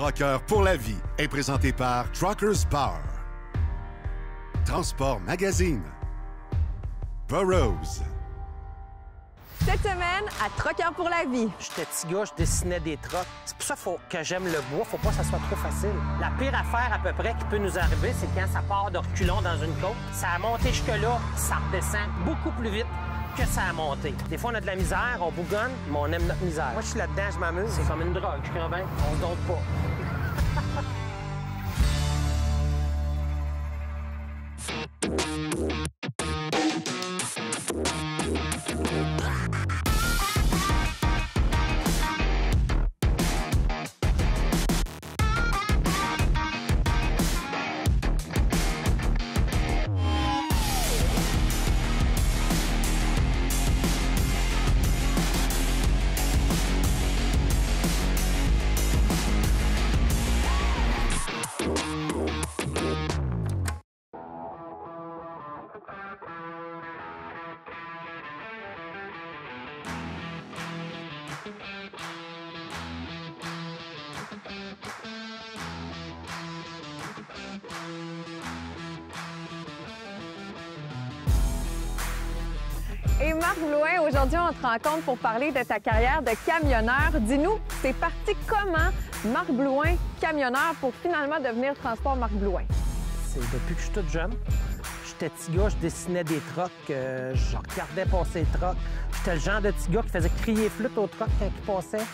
Trucker pour la vie est présenté par Truckers Bar, Transport Magazine, Burroughs. Cette semaine, à Trucker pour la vie. J'étais petit gars, je dessinais des trucks. C'est pour ça que j'aime le bois, faut pas que ça soit trop facile. La pire affaire à peu près qui peut nous arriver, c'est quand ça part de reculons dans une côte. Ça a monté jusque-là, ça redescend beaucoup plus vite que ça a monté. Des fois, on a de la misère, on bougonne, mais on aime notre misère. Moi, je suis là-dedans, je m'amuse. C'est comme une drogue, je convainc, on se doute pas. Et Marc Blouin, aujourd'hui, on te rencontre pour parler de ta carrière de camionneur. Dis-nous, c'est parti comment Marc Blouin, camionneur, pour finalement devenir Transport Marc Blouin? C'est depuis que je suis toute jeune. J'étais petit gars, je dessinais des trucks, je regardais passer les trucks. J'étais le genre de petit gars qui faisait crier flûte aux trucks quand ils passaient.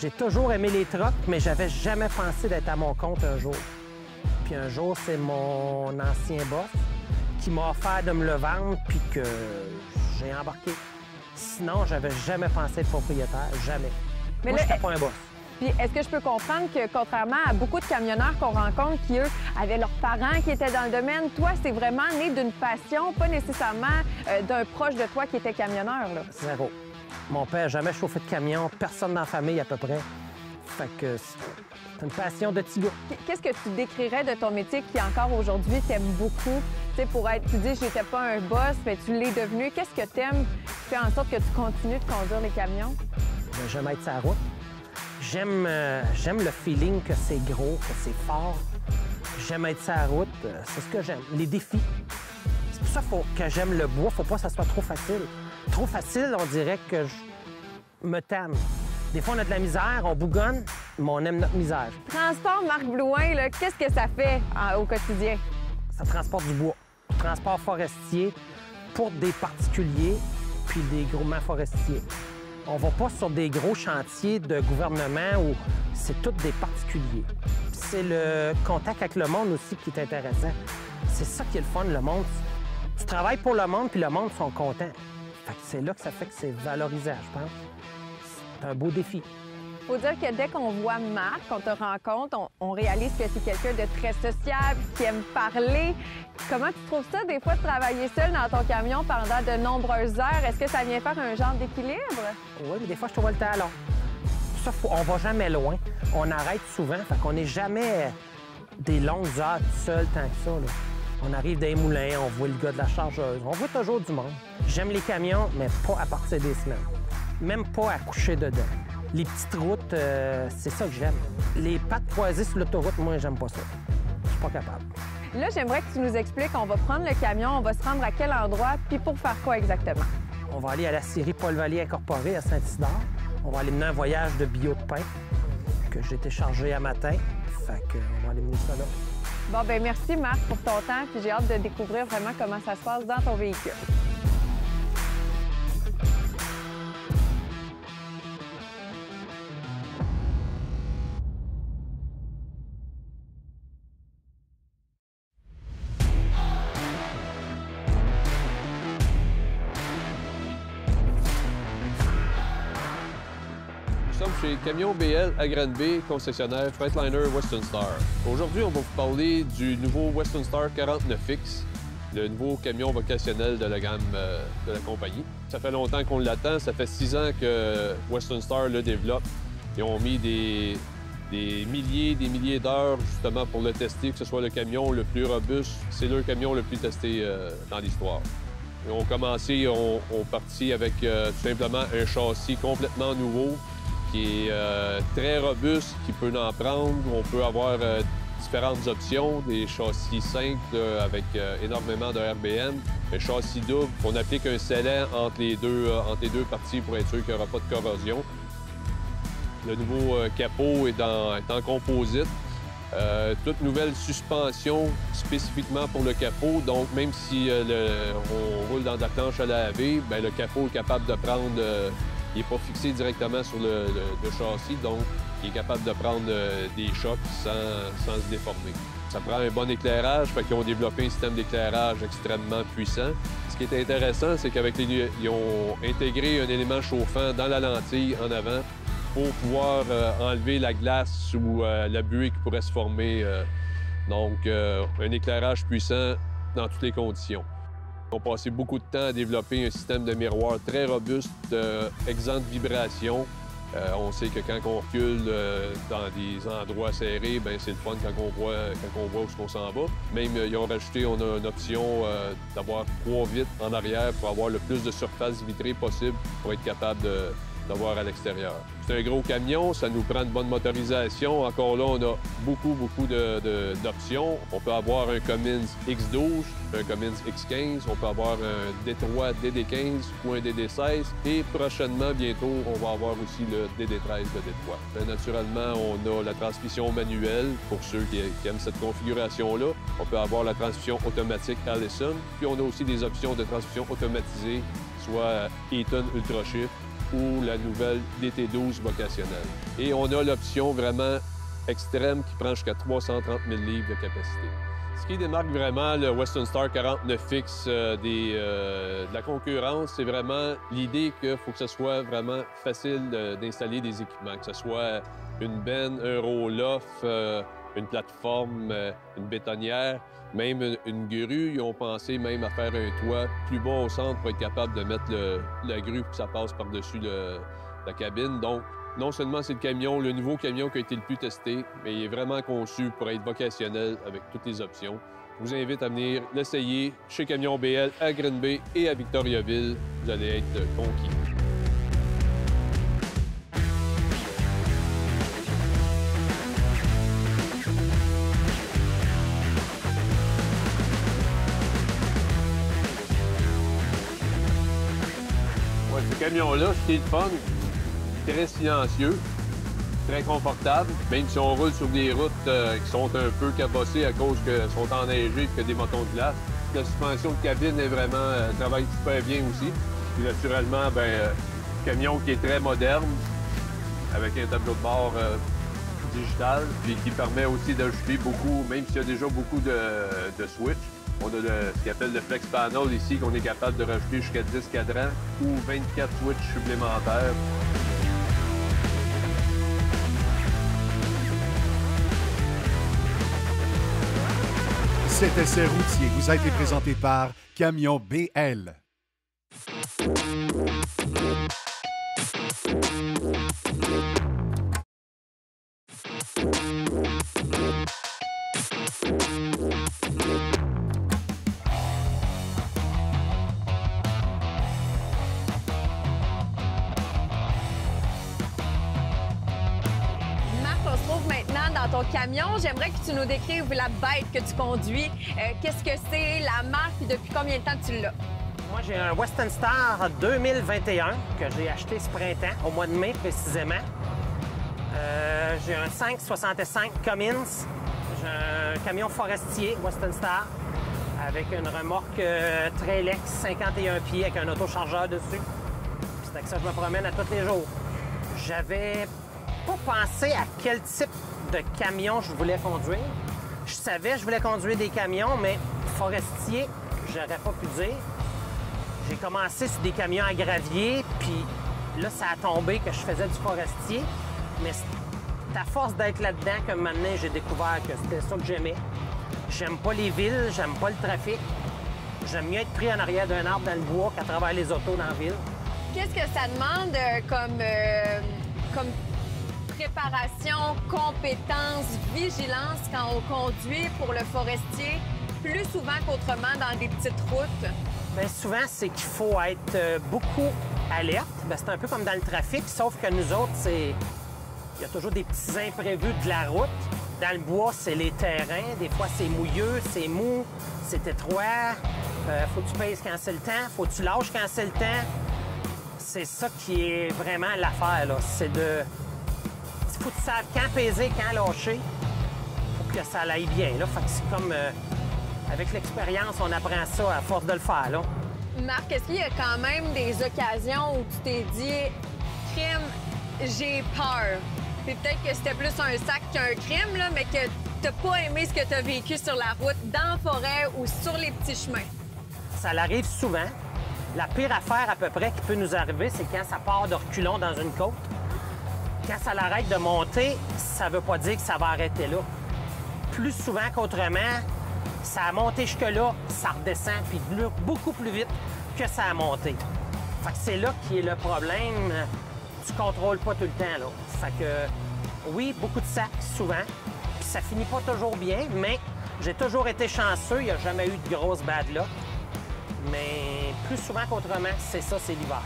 J'ai toujours aimé les trucks, mais j'avais jamais pensé d'être à mon compte un jour. Puis un jour, c'est mon ancien boss qui m'a offert de me le vendre, puis que j'ai embarqué. Sinon, j'avais jamais pensé être propriétaire, jamais. Mais moi, j'étais pas un boss. Puis est-ce que je peux comprendre que, contrairement à beaucoup de camionneurs qu'on rencontre qui, eux, avaient leurs parents qui étaient dans le domaine, toi, c'est vraiment né d'une passion, pas nécessairement d'un proche de toi qui était camionneur, là? Zéro. Mon père n'a jamais chauffé de camion, personne dans la famille, à peu près. Fait que c'est une passion de petit gars. Qu'est-ce que tu décrirais de ton métier qui, encore aujourd'hui, t'aimes beaucoup? Pour être, tu dis, j'étais pas un boss, mais tu l'es devenu. Qu'est-ce que t'aimes qui fait en sorte que tu continues de conduire les camions? J'aime être sur la route. J'aime le feeling que c'est gros, que c'est fort. J'aime être sur la route. C'est ce que j'aime. Les défis. C'est pour ça que j'aime le bois. Faut pas que ça soit trop facile. Trop facile, on dirait que je me tanne. Des fois, on a de la misère, on bougonne, mais on aime notre misère. Transport Marc Blouin, qu'est-ce que ça fait au quotidien? Ça transporte du bois. Transport forestier pour des particuliers puis des groupements forestiers. On va pas sur des gros chantiers de gouvernement où c'est tous des particuliers. C'est le contact avec le monde aussi qui est intéressant. C'est ça qui est le fun, le monde. Tu travailles pour le monde puis le monde sont contents. C'est là que ça fait que c'est valorisant, je pense. C'est un beau défi. Faut dire que dès qu'on voit Marc, qu'on te rencontre, on réalise que c'est quelqu'un de très sociable, qui aime parler. Comment tu trouves ça, des fois, de travailler seul dans ton camion pendant de nombreuses heures? Est-ce que ça vient faire un genre d'équilibre? Oui, mais des fois, je trouve le talon. Ça, on va jamais loin. On arrête souvent, fait qu'on n'est jamais des longues heures seul tant que ça, là. On arrive dans les moulins, on voit le gars de la chargeuse, on voit toujours du monde. J'aime les camions, mais pas à partir des semaines. Même pas à coucher dedans. Les petites routes, c'est ça que j'aime. Les pattes croisées sur l'autoroute, moi, j'aime pas ça. Je suis pas capable. Là, j'aimerais que tu nous expliques, on va prendre le camion, on va se rendre à quel endroit, puis pour faire quoi exactement? On va aller à la série Paul-Vallier Incorporée à Saint-Isidore. On va aller mener un voyage de bio de pain que j'étais chargé à matin. Fait qu'on va aller mener ça là. Bon, bien, merci, Marc, pour ton temps, puis j'ai hâte de découvrir vraiment comment ça se passe dans ton véhicule. Chez Camion BL à Granby, concessionnaire Freightliner Western Star. Aujourd'hui, on va vous parler du nouveau Western Star 49X, le nouveau camion vocationnel de la gamme de la compagnie. Ça fait longtemps qu'on l'attend, ça fait 6 ans que Western Star le développe. Ils ont mis des milliers d'heures justement pour le tester, que ce soit le camion le plus robuste. C'est le camion le plus testé dans l'histoire. Ils ont commencé, on partit avec tout simplement un châssis complètement nouveau. qui est très robuste, qui peut en prendre. On peut avoir différentes options, des châssis simples avec énormément de RBN, des châssis doubles. On applique un scellant entre les deux parties pour être sûr qu'il n'y aura pas de corrosion. Le nouveau capot est en composite. Toute nouvelle suspension spécifiquement pour le capot. Donc, même si on roule dans la planche à laver, bien, le capot est capable de prendre... il n'est pas fixé directement sur le châssis, donc il est capable de prendre des chocs sans se déformer. Ça prend un bon éclairage, fait qu'ils ont développé un système d'éclairage extrêmement puissant. Ce qui est intéressant, c'est qu'avec ils ont intégré un élément chauffant dans la lentille en avant pour pouvoir enlever la glace ou la buée qui pourrait se former. Donc, un éclairage puissant dans toutes les conditions. On passait beaucoup de temps à développer un système de miroir très robuste, exempt de vibrations. On sait que quand on recule dans des endroits serrés, c'est le fun quand on voit où on s'en va. Même, ils ont rajouté, on a une option d'avoir 3 vitres en arrière pour avoir le plus de surface vitrée possible pour être capable d'avoir à l'extérieur. C'est un gros camion, ça nous prend une bonne motorisation. Encore là, on a beaucoup d'options. On peut avoir un Cummins X12, un Cummins X15, on peut avoir un D3 DD15 ou un DD16. Et prochainement, bientôt, on va avoir aussi le DD13 de D3. Naturellement, on a la transmission manuelle pour ceux qui aiment cette configuration-là. On peut avoir la transmission automatique Allison. Puis on a aussi des options de transmission automatisée, soit Eaton Ultrashift ou la nouvelle DT12 vocationnelle. Et on a l'option vraiment extrême qui prend jusqu'à 330 000 livres de capacité. Ce qui démarque vraiment le Western Star 49X de la concurrence, c'est vraiment l'idée qu'il faut que ce soit vraiment facile d'installer des équipements, que ce soit une benne, un roll-off, une plateforme, une bétonnière, même une grue. Ils ont pensé même à faire un toit plus bas au centre pour être capable de mettre la grue pour que ça passe par-dessus la cabine. Donc, non seulement c'est le nouveau camion qui a été le plus testé, mais il est vraiment conçu pour être vocationnel avec toutes les options. Je vous invite à venir l'essayer chez Camion BL à Granby et à Victoriaville. Vous allez être conquis. Camion-là, ce qui est le fun, très silencieux, très confortable, même si on roule sur des routes qui sont un peu cabossées à cause qu'elles sont enneigées et qu'il y a des montons de glace. La suspension de cabine est vraiment, travaille super bien aussi. Puis naturellement, camion qui est très moderne, avec un tableau de bord digital, puis qui permet aussi d'ajouter beaucoup, même s'il y a déjà beaucoup de switch. On a ce qu'on appelle le flex panel ici, qu'on est capable de rajouter jusqu'à 10 cadrans ou 24 switches supplémentaires. Cet essai routier vous a été présenté par Camion BL. Ton camion, j'aimerais que tu nous décrives la bête que tu conduis. Qu'est-ce que c'est, la marque, et depuis combien de temps tu l'as? Moi, j'ai un Western Star 2021 que j'ai acheté ce printemps, au mois de mai précisément. J'ai un 565 Cummins. J'ai un camion forestier Western Star avec une remorque Trelex 51 pieds avec un autochargeur dessus. C'est avec ça que je me promène à tous les jours. J'avais pas pensé à quel type de camions je voulais conduire. Je savais que je voulais conduire des camions, mais forestier, j'aurais pas pu dire. J'ai commencé sur des camions à gravier, puis là, ça a tombé que je faisais du forestier. Mais c'est à force d'être là-dedans que maintenant, j'ai découvert que c'était ça que j'aimais. J'aime pas les villes, j'aime pas le trafic. J'aime mieux être pris en arrière d'un arbre dans le bois qu'à travers les autos dans la ville. Qu'est-ce que ça demande comme préparation, compétence, vigilance quand on conduit pour le forestier, plus souvent qu'autrement dans des petites routes? Bien, souvent, c'est qu'il faut être beaucoup alerte, c'est un peu comme dans le trafic, sauf que nous autres, il y a toujours des petits imprévus de la route. Dans le bois, c'est les terrains. Des fois, c'est mouilleux, c'est mou, c'est étroit. Faut que tu pèses quand c'est le temps, faut que tu lâches quand c'est le temps. C'est ça qui est vraiment l'affaire, là. C'est de... Faut que tu saches quand peser, quand lâcher, pour que ça aille bien, là. Fait que c'est comme... avec l'expérience, on apprend ça à force de le faire, là. Marc, est-ce qu'il y a quand même des occasions où tu t'es dit « crime, j'ai peur ». Puis peut-être que c'était plus un sac qu'un crime, là, mais que t'as pas aimé ce que t'as vécu sur la route, dans la forêt ou sur les petits chemins. Ça l'arrive souvent. La pire affaire, à peu près, qui peut nous arriver, c'est quand ça part de reculons dans une côte. Quand ça l'arrête de monter, ça veut pas dire que ça va arrêter là. Plus souvent qu'autrement, ça a monté jusque-là, ça redescend, puis beaucoup plus vite que ça a monté. Fait que c'est là qui est le problème. Tu contrôles pas tout le temps, là. Fait que, oui, beaucoup de sacs, souvent. Puis ça finit pas toujours bien, mais j'ai toujours été chanceux. Il n'y a jamais eu de grosses bad luck. Mais plus souvent qu'autrement, c'est ça, c'est l'hiver.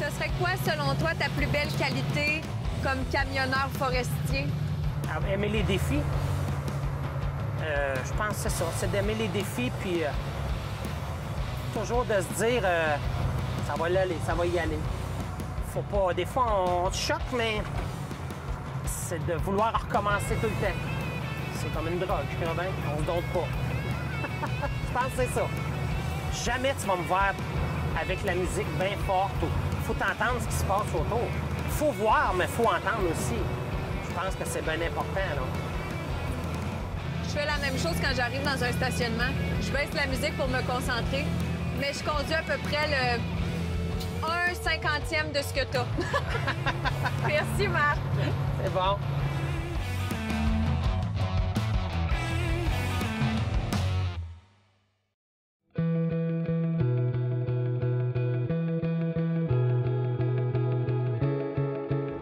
Ce serait quoi, selon toi, ta plus belle qualité comme camionneur forestier? Aimer les défis. Je pense que c'est ça. C'est d'aimer les défis, puis toujours de se dire ça va l'aller, ça va y aller. Faut pas... Des fois, on se choque, mais c'est de vouloir recommencer tout le temps. C'est comme une drogue, je crois bien. On se doute pas. Je pense que c'est ça. Jamais tu vas me voir avec la musique bien forte. Faut entendre ce qui se passe autour. Faut voir, mais faut entendre aussi. Je pense que c'est bien important, là. Je fais la même chose quand j'arrive dans un stationnement. Je baisse la musique pour me concentrer, mais je conduis à peu près le 1/50e de ce que t'as. Merci, Marc. C'est bon.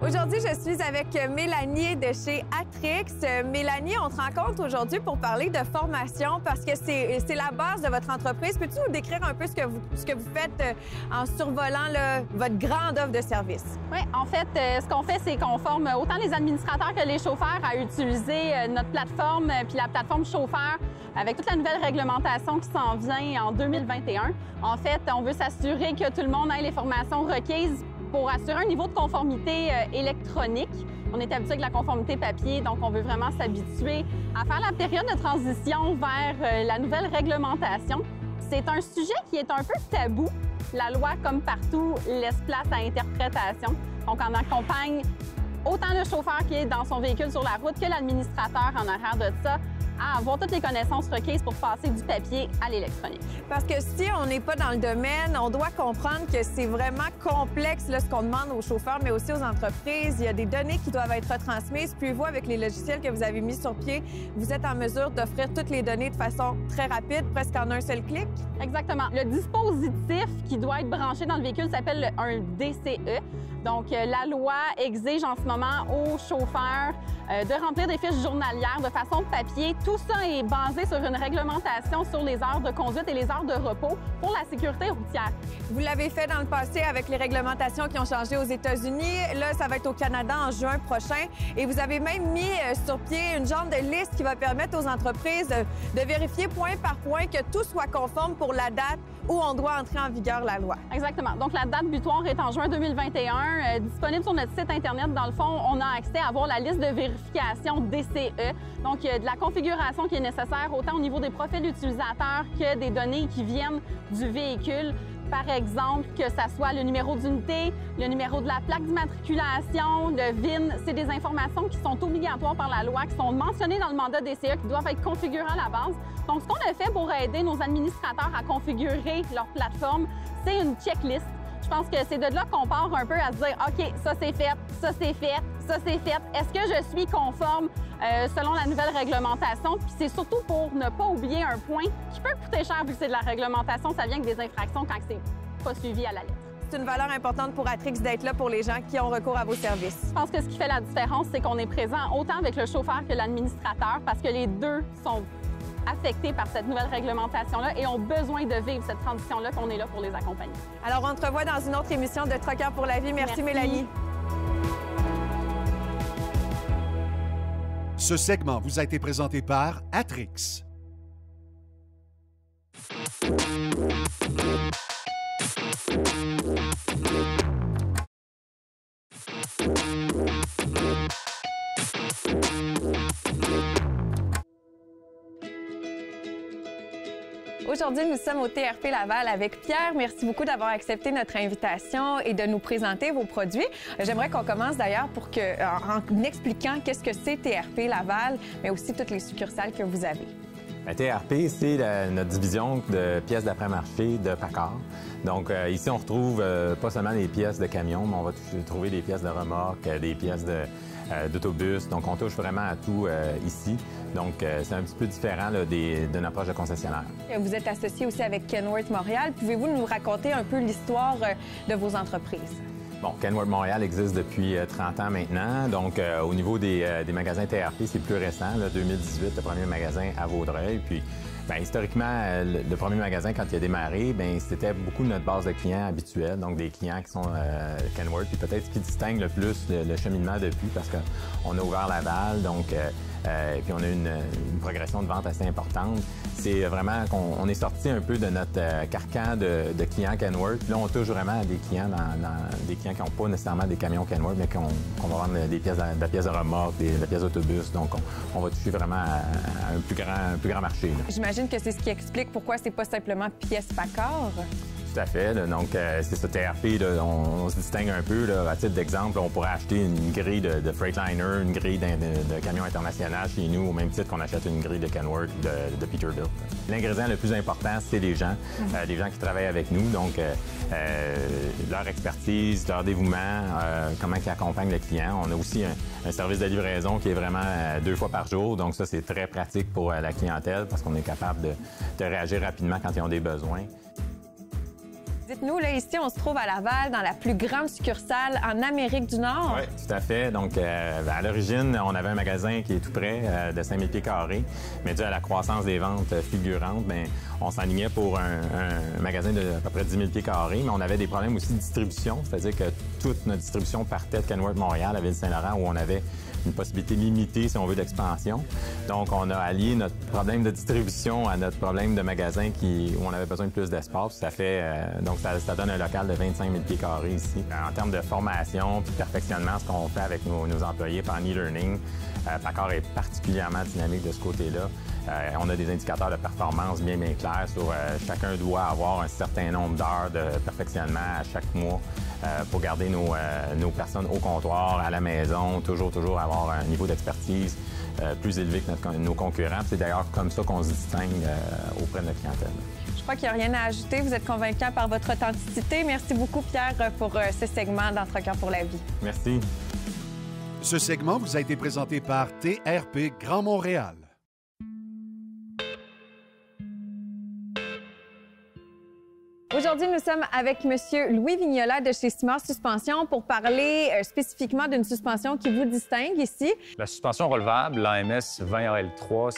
Aujourd'hui, je suis avec Mélanie de chez Attrix. Mélanie, on te rencontre aujourd'hui pour parler de formation parce que c'est la base de votre entreprise. Peux-tu nous décrire un peu ce que vous faites en survolant votre grande offre de service? Oui, en fait, ce qu'on fait, c'est qu'on forme autant les administrateurs que les chauffeurs à utiliser notre plateforme puis la plateforme chauffeur avec toute la nouvelle réglementation qui s'en vient en 2021. En fait, on veut s'assurer que tout le monde ait les formations requises pour assurer un niveau de conformité électronique. On est habitué avec la conformité papier, donc on veut vraiment s'habituer à faire la période de transition vers la nouvelle réglementation. C'est un sujet qui est un peu tabou. La loi, comme partout, laisse place à interprétation. Donc, on accompagne autant le chauffeur qui est dans son véhicule sur la route que l'administrateur en arrière de ça, à avoir toutes les connaissances requises pour passer du papier à l'électronique. Parce que si on n'est pas dans le domaine, on doit comprendre que c'est vraiment complexe là, ce qu'on demande aux chauffeurs, mais aussi aux entreprises. Il y a des données qui doivent être retransmises. Puis vous, avec les logiciels que vous avez mis sur pied, vous êtes en mesure d'offrir toutes les données de façon très rapide, presque en un seul clic? Exactement. Le dispositif qui doit être branché dans le véhicule s'appelle un DCE. Donc, la loi exige en ce moment aux chauffeurs de remplir des fiches journalières de façon papier. Tout ça est basé sur une réglementation sur les heures de conduite et les heures de repos pour la sécurité routière. Vous l'avez fait dans le passé avec les réglementations qui ont changé aux États-Unis. Là, ça va être au Canada en juin prochain. Et vous avez même mis sur pied une genre de liste qui va permettre aux entreprises de vérifier point par point que tout soit conforme pour la date où on doit entrer en vigueur la loi. Exactement. Donc, la date butoir est en juin 2021. Disponible sur notre site Internet. Dans le fond, on a accès à avoir la liste de vérification DCE. Donc, il y a de la configuration qui est nécessaire, autant au niveau des profils utilisateurs que des données qui viennent du véhicule. Par exemple, que ce soit le numéro d'unité, le numéro de la plaque d'immatriculation, le VIN, c'est des informations qui sont obligatoires par la loi, qui sont mentionnées dans le mandat DCE, qui doivent être configurées à la base. Donc, ce qu'on a fait pour aider nos administrateurs à configurer leur plateforme, c'est une checklist. Je pense que c'est de là qu'on part un peu à se dire « OK, ça c'est fait, ça c'est fait, ça c'est fait. Est-ce que je suis conforme selon la nouvelle réglementation? » Puis c'est surtout pour ne pas oublier un point qui peut coûter cher vu que c'est de la réglementation. Ça vient avec des infractions quand c'est pas suivi à la lettre. C'est une valeur importante pour Attrix d'être là pour les gens qui ont recours à vos services. Je pense que ce qui fait la différence, c'est qu'on est présent autant avec le chauffeur que l'administrateur parce que les deux sont affectés par cette nouvelle réglementation-là et ont besoin de vivre cette transition-là qu'on est là pour les accompagner. Alors, on te revoit dans une autre émission de Truckers pour la vie. Merci. Mélanie. Ce segment vous a été présenté par Attrix. Aujourd'hui, nous sommes au TRP Laval avec Pierre. Merci beaucoup d'avoir accepté notre invitation et de nous présenter vos produits. J'aimerais qu'on commence d'ailleurs en expliquant qu'est-ce que c'est TRP Laval, mais aussi toutes les succursales que vous avez. La TRP, c'est notre division de pièces d'après-marché de PACAR. Donc ici, on retrouve pas seulement des pièces de camions, mais on va trouver des pièces de remorques, des pièces d'autobus. Donc on touche vraiment à tout ici. Donc c'est un petit peu différent d'une approche de concessionnaire. Vous êtes associé aussi avec Kenworth Montréal. Pouvez-vous nous raconter un peu l'histoire de vos entreprises? Bon, Kenworth Montréal existe depuis 30 ans maintenant. Donc, au niveau des magasins TRP, c'est plus récent. Là, 2018, le premier magasin à Vaudreuil. Puis, bien, historiquement, le premier magasin, quand il a démarré, bien, c'était beaucoup notre base de clients habituels. Donc, des clients qui sont Kenworth. Puis, peut-être ce qui distingue le plus le cheminement depuis, parce qu'on a ouvert Laval. Donc, puis, on a une progression de vente assez importante. C'est vraiment qu'on est sorti un peu de notre carcan de clients Kenworth. Puis là, on touche vraiment à des clients, des clients qui n'ont pas nécessairement des camions Kenworth, mais qu'on va vendre des pièces de remorque, des pièces d'autobus. Donc, on va toucher vraiment à un plus grand marché. J'imagine que c'est ce qui explique pourquoi c'est pas simplement pièces PACAR. Tout à fait. Là, donc, c'est ça, TRP, là, on se distingue un peu. Là, à titre d'exemple, on pourrait acheter une grille de Freightliner, une grille de camion international chez nous, au même titre qu'on achète une grille de Kenworth, de Peterbilt. L'ingrédient le plus important, c'est les gens. Les gens qui travaillent avec nous. Donc, leur expertise, leur dévouement, comment ils accompagnent le client. On a aussi un service de livraison qui est vraiment 2 fois par jour. Donc, ça, c'est très pratique pour la clientèle parce qu'on est capable de réagir rapidement quand ils ont des besoins. Dites-nous, là, ici, on se trouve à Laval, dans la plus grande succursale en Amérique du Nord. Oui, tout à fait. Donc, à l'origine, on avait un magasin qui est tout près de 5000 pieds carrés, mais dû à la croissance des ventes fulgurantes, bien, on s'enlignait pour un magasin de à peu près 10 000 pieds carrés, mais on avait des problèmes aussi de distribution, c'est-à-dire que toute notre distribution partait de Kenworth Montréal à Ville-Saint-Laurent, où on avait une possibilité limitée, si on veut, d'expansion. Donc, on a allié notre problème de distribution à notre problème de magasin où on avait besoin de plus d'espace. Ça fait... Donc, ça donne un local de 25 000 pieds carrés ici. En termes de formation puis de perfectionnement, ce qu'on fait avec nos employés en e-learning, PACAR est particulièrement dynamique de ce côté-là. On a des indicateurs de performance bien clairs sur chacun doit avoir un certain nombre d'heures de perfectionnement à chaque mois pour garder nos personnes au comptoir, à la maison, toujours avoir un niveau d'expertise plus élevé que nos concurrents. C'est d'ailleurs comme ça qu'on se distingue auprès de notre clientèle. Je crois qu'il n'y a rien à ajouter. Vous êtes convaincant par votre authenticité. Merci beaucoup, Pierre, pour ce segment dans Truckers pour la vie. Merci. Ce segment vous a été présenté par TRP Grand Montréal. Aujourd'hui, nous sommes avec M. Louis Vignola de chez Simard Suspensions pour parler spécifiquement d'une suspension qui vous distingue ici. La suspension relevable, l'AMS 20AL3,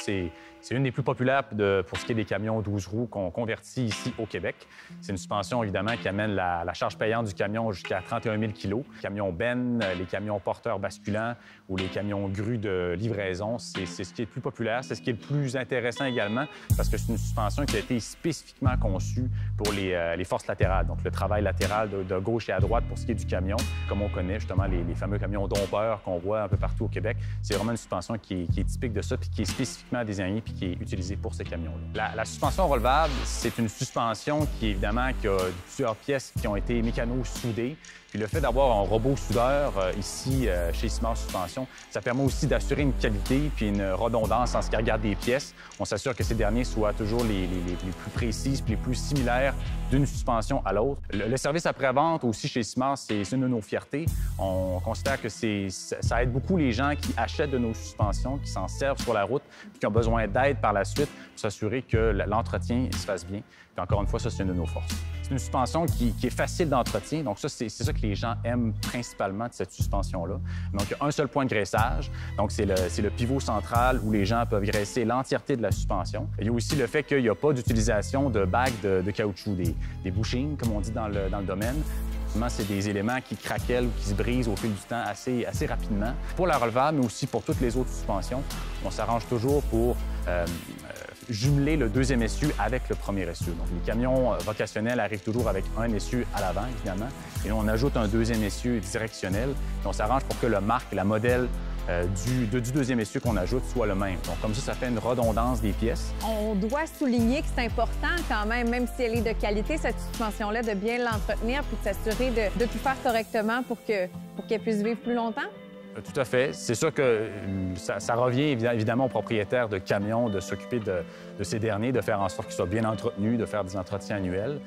c'est une des plus populaires pour ce qui est des camions 12 roues qu'on convertit ici au Québec. C'est une suspension, évidemment, qui amène la charge payante du camion jusqu'à 31 000 kg. Les camions bennes, les camions porteurs basculants ou les camions grues de livraison, c'est ce qui est le plus populaire, c'est ce qui est le plus intéressant également parce que c'est une suspension qui a été spécifiquement conçue pour les forces latérales, donc le travail latéral de gauche et à droite pour ce qui est du camion. Comme on connaît justement les fameux camions dompeurs qu'on voit un peu partout au Québec, c'est vraiment une suspension qui est typique de ça puis qui est spécifiquement désignée puis qui est utilisée pour ces camions-là. La suspension relevable, c'est une suspension qui a plusieurs pièces qui ont été mécano-soudées. Puis le fait d'avoir un robot soudeur ici chez Simard Suspensions, ça permet aussi d'assurer une qualité puis une redondance en ce qui regarde des pièces. On s'assure que ces derniers soient toujours les plus précises puis les plus similaires d'une suspension à l'autre. Le service après-vente aussi chez Simard, c'est une de nos fiertés. On considère que ça aide beaucoup les gens qui achètent de nos suspensions, qui s'en servent sur la route puis qui ont besoin d'aide aide par la suite pour s'assurer que l'entretien se fasse bien. Puis encore une fois, ça, c'est une de nos forces. C'est une suspension qui est facile d'entretien. Donc ça, c'est ça que les gens aiment principalement de cette suspension-là. Donc, il y a un seul point de graissage. Donc, c'est le pivot central où les gens peuvent graisser l'entièreté de la suspension. Il y a aussi le fait qu'il n'y a pas d'utilisation de bagues de caoutchouc, des bushings, comme on dit dans le domaine. C'est des éléments qui craquellent ou qui se brisent au fil du temps assez rapidement. Pour la relevable, mais aussi pour toutes les autres suspensions, on s'arrange toujours pour jumeler le deuxième essieu avec le premier essieu. Donc, les camions vocationnels arrivent toujours avec un essieu à l'avant, évidemment, et on ajoute un deuxième essieu directionnel. Et on s'arrange pour que le marque, la modèle du deuxième essieu qu'on ajoute soit le même. Donc, comme ça, ça fait une redondance des pièces. On doit souligner que c'est important quand même, même si elle est de qualité, cette suspension-là, de bien l'entretenir puis de s'assurer de tout faire correctement pour qu'elle puisse vivre plus longtemps. Tout à fait. C'est sûr que ça revient évidemment aux propriétaires de camions de s'occuper de ces derniers, de faire en sorte qu'ils soient bien entretenus, de faire des entretiens annuels.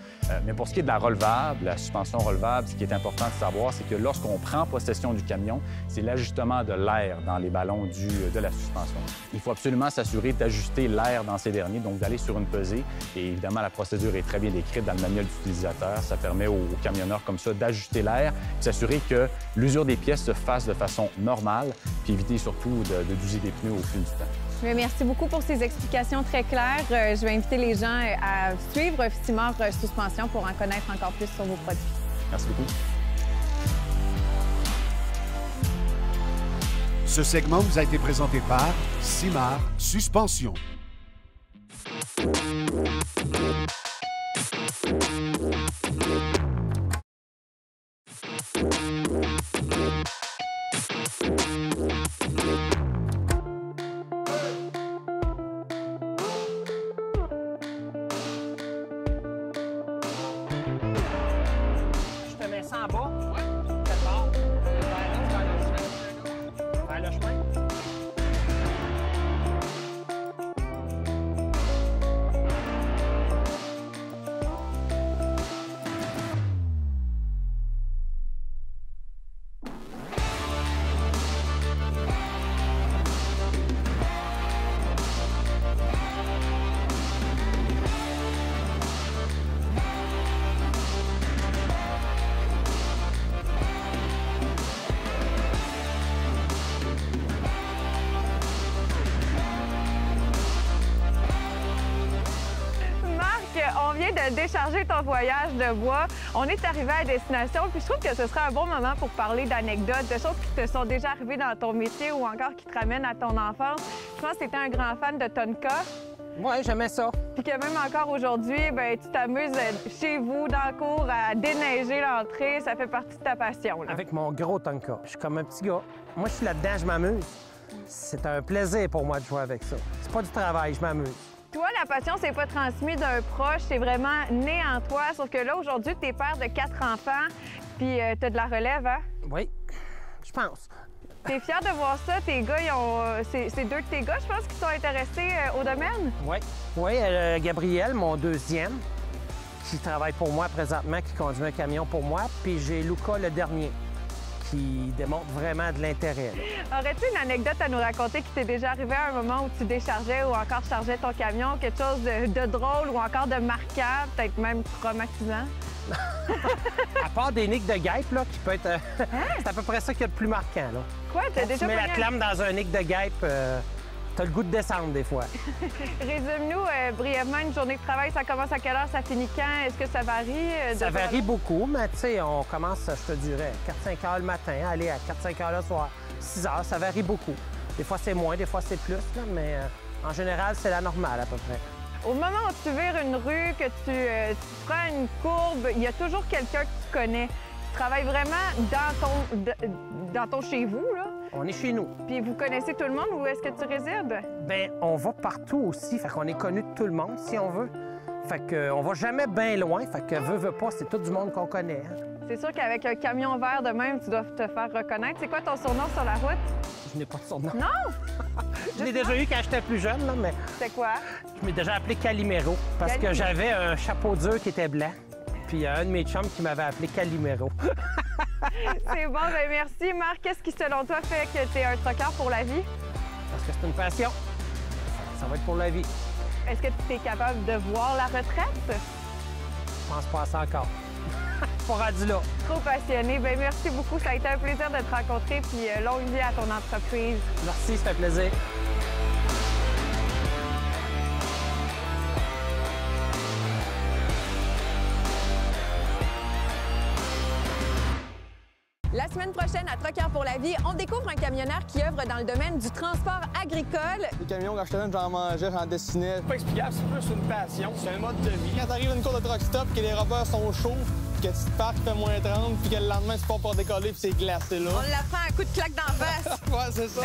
Mais pour ce qui est de la relevable, la suspension relevable, ce qui est important de savoir, c'est que lorsqu'on prend possession du camion, c'est l'ajustement de l'air dans les ballons de la suspension. Il faut absolument s'assurer d'ajuster l'air dans ces derniers, donc d'aller sur une pesée. Et évidemment, la procédure est très bien décrite dans le manuel d'utilisateur. Ça permet aux camionneurs comme ça d'ajuster l'air, s'assurer que l'usure des pièces se fasse de façon normal, puis éviter surtout d'user des pneus au fil du temps. Bien, merci beaucoup pour ces explications très claires. Je vais inviter les gens à suivre Simard Suspensions pour en connaître encore plus sur vos produits. Merci beaucoup. Ce segment vous a été présenté par Simard Suspensions. Décharger ton voyage de bois. On est arrivé à destination, puis je trouve que ce serait un bon moment pour parler d'anecdotes, de choses qui te sont déjà arrivées dans ton métier ou encore qui te ramènent à ton enfance. Je pense que tu étais un grand fan de Tonka. Oui, j'aimais ça. Puis que même encore aujourd'hui, ben tu t'amuses chez vous, dans le cours, à déneiger l'entrée. Ça fait partie de ta passion, là. Avec mon gros Tonka. Je suis comme un petit gars. Moi, je suis là-dedans, je m'amuse. C'est un plaisir pour moi de jouer avec ça. C'est pas du travail, je m'amuse. Toi, la passion, c'est pas transmise d'un proche, c'est vraiment né en toi. Sauf que là, aujourd'hui, t'es père de 4 enfants, puis t'as de la relève, hein? Oui, je pense. T'es fier de voir ça? Tes gars, c'est 2 de tes gars, je pense, qui sont intéressés au domaine? Oui. Oui, Gabriel, mon deuxième, qui travaille pour moi présentement, qui conduit un camion pour moi, puis j'ai Luca, le dernier, qui démontre vraiment de l'intérêt. Aurais-tu une anecdote à nous raconter qui t'est déjà arrivée à un moment où tu déchargeais ou encore chargeais ton camion, quelque chose de drôle ou encore de marquable, peut-être même traumatisant? À part des nids de guêpe, là, qui peut être... C'est à peu près ça qui est le plus marquant, là. Quoi? T'as déjà... Tu mets la clame dans un nid de guêpe, t'as le goût de descendre, des fois. Résume-nous brièvement une journée de travail. Ça commence à quelle heure? Ça finit quand? Est-ce que ça varie? Ça varie beaucoup, mais tu sais, on commence, je te dirais, 4-5 heures le matin, aller à 4-5 heures le soir, 6 heures, ça varie beaucoup. Des fois, c'est moins, des fois, c'est plus, là, mais en général, c'est la normale, à peu près. Au moment où tu vires une rue, que tu prends une courbe, il y a toujours quelqu'un que tu connais. Tu travailles vraiment dans ton chez-vous, là? On est chez nous. Puis vous connaissez tout le monde? Où est-ce que tu résides? Bien, on va partout aussi. Fait qu'on est connu de tout le monde, si on veut. Fait qu'on va jamais bien loin. Fait que veut pas, c'est tout du monde qu'on connaît. Hein? C'est sûr qu'avec un camion vert de même, tu dois te faire reconnaître. C'est quoi ton surnom sur la route? Je n'ai pas de surnom. Non? Je l'ai déjà eu quand j'étais plus jeune, là, mais... C'est quoi? Je m'ai déjà appelé Caliméro parce que j'avais un chapeau dur qui était blanc. Puis il y a un de mes chums qui m'avait appelé Caliméro. C'est bon, bien merci. Marc, qu'est-ce qui, selon toi, fait que tu es un trucker pour la vie? Parce que c'est une passion. Ça va être pour la vie. Est-ce que tu es capable de voir la retraite? Je pense pas à ça encore. Pas rendu là. Trop passionné. Bien, merci beaucoup. Ça a été un plaisir de te rencontrer. Puis longue vie à ton entreprise. Merci, c'est un plaisir. La semaine prochaine, à Truckers pour la vie, on découvre un camionneur qui œuvre dans le domaine du transport agricole. Les camions, quand j'étais jeune, j'en mangeais, j'en dessinais. C'est pas explicable, c'est plus une passion, c'est un mode de vie. Quand t'arrives à une cour de truck stop, que les robeurs sont chauds, que tu te parques, fait moins 30, puis que le lendemain, tu pars pour décoller, puis c'est glacé, là. On l'apprend à coup de claque d'en face. Ouais, c'est ça.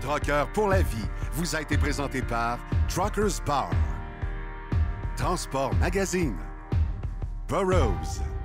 Truckers pour la vie vous a été présenté par Truckers Bar, Transport Magazine, Burroughs.